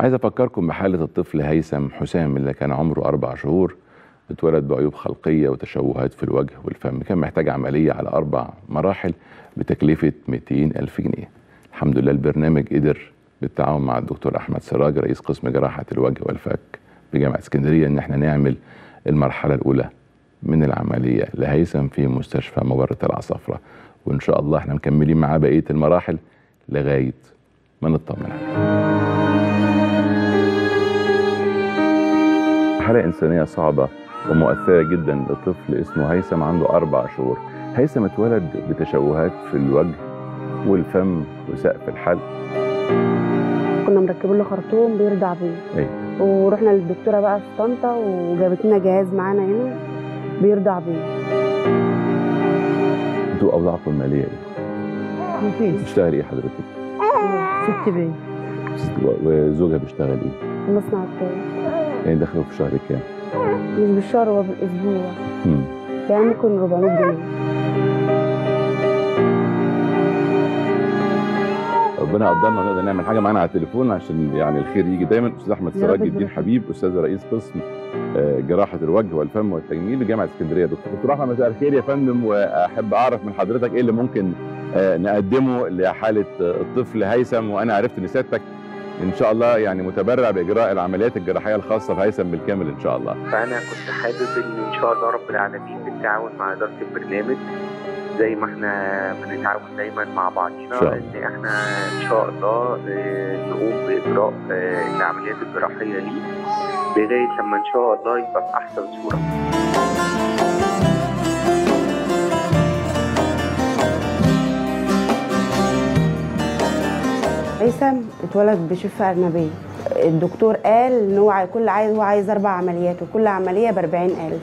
عايز افكركم بحاله الطفل هيثم حسام اللي كان عمره 4 شهور، اتولد بعيوب خلقيه وتشوهات في الوجه والفم، كان محتاج عمليه على 4 مراحل بتكلفه 200,000 جنيه. الحمد لله البرنامج قدر بالتعاون مع الدكتور أحمد سراج رئيس قسم جراحة الوجه والفك بجامعة اسكندرية إن احنا نعمل المرحلة الأولى من العملية لهيثم في مستشفى مجرة العصفرة، وإن شاء الله احنا مكملين معاه بقية المراحل لغاية ما نطمن عليه. حالة إنسانية صعبة ومؤثرة جدا لطفل اسمه هيثم عنده 4 شهور. هيثم اتولد بتشوهات في الوجه والفم وسقف الحلق. كنا مركبين له خرطوم بيرضع بيه. أيوة. ورحنا للدكتوره بقى في طنطا وجابت لنا جهاز معانا هنا بيرضع بيه. انتوا اوضاعكم الماليه ايه؟ مفيش. بتشتغلي ايه حضرتك؟ ست بيت. وزوجها بيشتغل ايه؟ في مصنع الطاقه. يعني دخله في شهر كام؟ مش بالشهر هو بالاسبوع. يعني ممكن 400 جنيه. ربنا قدرنا نقدر نعمل حاجه معانا على التليفون عشان يعني الخير يجي دايما. استاذ احمد سراج الدين حبيب، استاذ رئيس قسم جراحه الوجه والفم والتجميل بجامعه اسكندريه. دكتور احمد مساء الخير يا فندم، واحب اعرف من حضرتك ايه اللي ممكن نقدمه لحاله الطفل هيثم. وانا عرفت ان سيادتك ان شاء الله يعني متبرع باجراء العمليات الجراحيه الخاصه بهيثم بالكامل ان شاء الله. فانا كنت حابب ان شاء الله رب العالمين بالتعاون مع اداره البرنامج زي ما احنا بنتعاون دايما مع بعضينا ان احنا ان شاء الله نقوم باجراء العمليات الجراحيه ليه لغايه لما ان شاء الله يبقى في احسن صوره. هيثم اتولد بشفه ارنبيه، الدكتور قال ان هو كل عايز هو عايز 4 عمليات وكل عمليه ب40,000،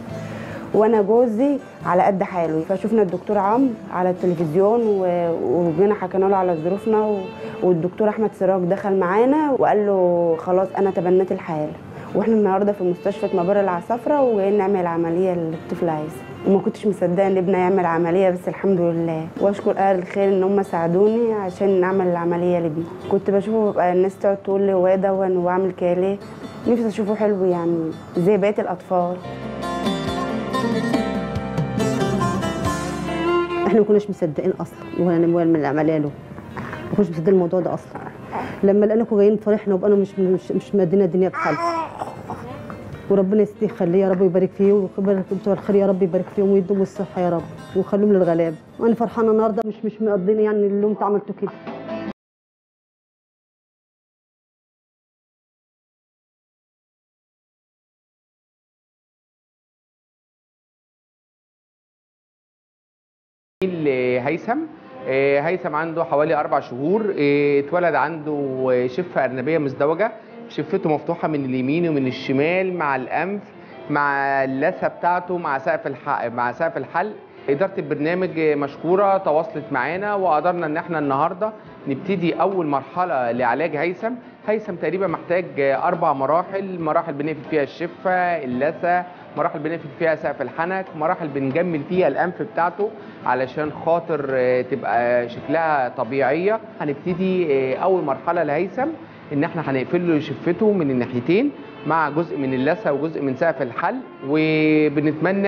وانا جوزي على قد حاله. فشفنا الدكتور عمرو على التلفزيون وجينا حكينا له على ظروفنا، والدكتور احمد سراج دخل معانا وقال له خلاص انا تبنيت الحاله، واحنا النهارده في مستشفى مجرة العصفره وجايين نعمل عمليه للطفل هيثم. وما كنتش مصدقه ان ابني هيعمل عمليه، بس الحمد لله واشكر اهل الخير ان هم ساعدوني عشان نعمل العمليه لبيه. كنت بشوفه بقى الناس تقعد تقول لي هو ده وعامل كده ليه، نفسي اشوفه حلو يعني زي بقيه الاطفال. احنا ما كناش مصدقين اصلا ولا نموال من العمليه له، ما كناش مصدقين الموضوع ده اصلا. لما لقيناكم جايين فرحنا وبقينا مش مدينا الدنيا بحالها. وربنا يستر خليه يا رب ويبارك فيه ويبارك بتوع الخير يا رب، يبارك فيهم ويدوم الصحه يا رب ويخليهم للغلاب. وانا فرحانه النهارده مش مقضين يعني اللي انتوا عملتوا كده. هيثم عنده حوالي 4 شهور، اتولد عنده شفة أرنبية مزدوجة، شفته مفتوحة من اليمين ومن الشمال مع الأنف مع اللثة بتاعته مع سقف الحلق. إدارة البرنامج مشكورة تواصلت معانا وقدرنا إن احنا النهاردة نبتدي أول مرحلة لعلاج هيثم. هيثم تقريبا محتاج 4 مراحل، مراحل بنقفل فيها الشفة، اللثة، مراحل بنقفل فيها سقف الحنك، مراحل بنجمل فيها الأنف بتاعته علشان خاطر تبقى شكلها طبيعية. هنبتدي أول مرحلة لهيثم إن احنا هنقفل له شفته من الناحيتين مع جزء من اللثة وجزء من سقف الحلق، وبنتمنى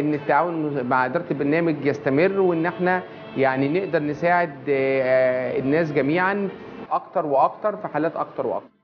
إن التعاون مع إدارة البرنامج يستمر وإن احنا يعني نقدر نساعد الناس جميعا أكتر وأكتر في حالات أكتر وأكتر.